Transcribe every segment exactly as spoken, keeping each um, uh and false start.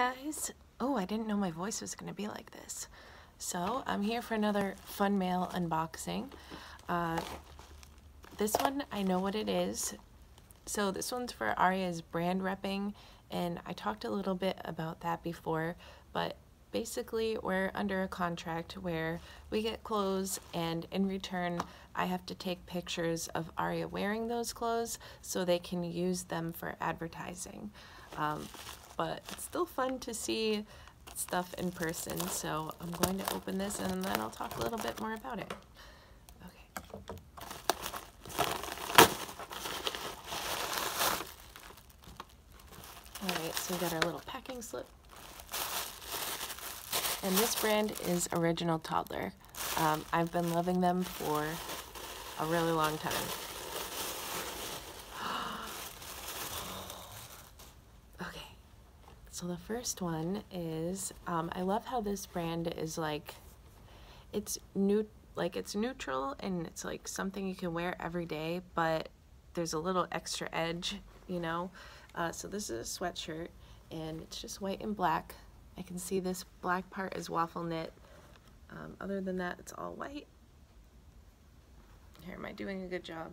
guys. Oh, I didn't know my voice was gonna be like this. So I'm here for another fun mail unboxing. Uh, this one, I know what it is. So this one's for Aria's brand repping, and I talked a little bit about that before, but basically we're under a contract where we get clothes, and in return I have to take pictures of Aria wearing those clothes so they can use them for advertising. Um, but it's still fun to see stuff in person, so I'm going to open this and then I'll talk a little bit more about it. Okay. Alright, so we got our little packing slip. And this brand is Original Toddler. Um, I've been loving them for a really long time. Okay, so the first one is, um, I love how this brand is like, it's new, like it's neutral and it's like something you can wear every day, but there's a little extra edge, you know? Uh, so this is a sweatshirt and it's just white and black. I can see this black part is waffle knit. Um, other than that, it's all white. Here, am I doing a good job?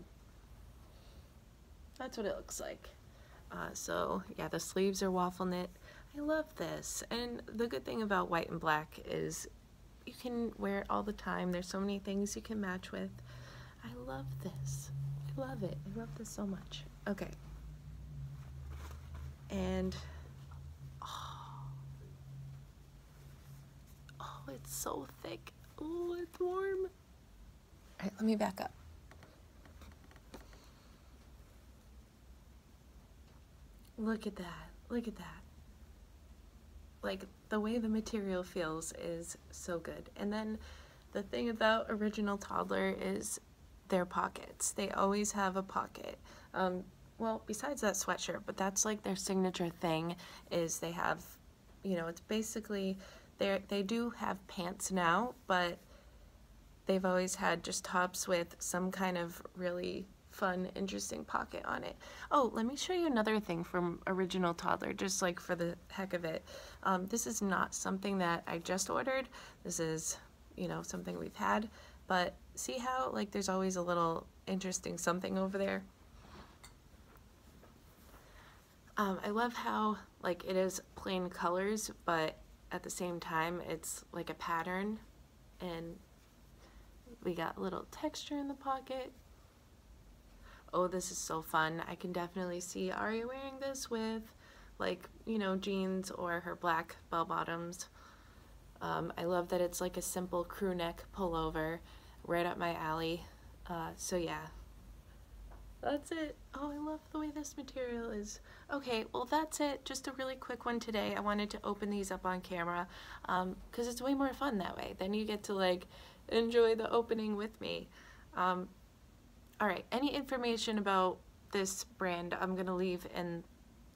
That's what it looks like. Uh, so yeah, the sleeves are waffle knit. I love this. And the good thing about white and black is you can wear it all the time. There's so many things you can match with. I love this. I love it. I love this so much. Okay. And it's so thick. Oh, it's warm. All right, let me back up. Look at that. Look at that. Like, the way the material feels is so good. And then the thing about Original Toddler is their pockets. They always have a pocket. Um, well, besides that sweatshirt, but that's like their signature thing is they have, you know, it's basically... They're, they do have pants now, but they've always had just tops with some kind of really fun, interesting pocket on it. Oh, let me show you another thing from Original Toddler, just like for the heck of it. Um, this is not something that I just ordered. This is, you know, something we've had, but see how, like, there's always a little interesting something over there? Um, I love how, like, it is plain colors, but at the same time it's like a pattern, and we got a little texture in the pocket. Oh, this is so fun. I can definitely see Aria wearing this with, like, you know, jeans or her black bell bottoms. Um, I love that it's like a simple crew neck pullover, right up my alley. Uh, so yeah, that's it. Oh, I love the way this material is. Okay, well that's it. Just a really quick one today. I wanted to open these up on camera um, because it's way more fun that way. Then you get to like enjoy the opening with me. Um, Alright, any information about this brand I'm going to leave in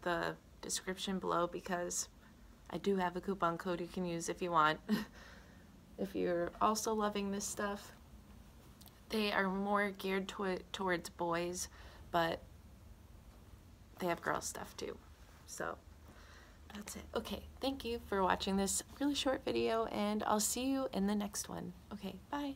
the description below, because I do have a coupon code you can use if you want. If you're also loving this stuff. They are more geared to towards boys, but they have girl stuff too. So that's it. Okay, thank you for watching this really short video, and I'll see you in the next one. Okay, bye.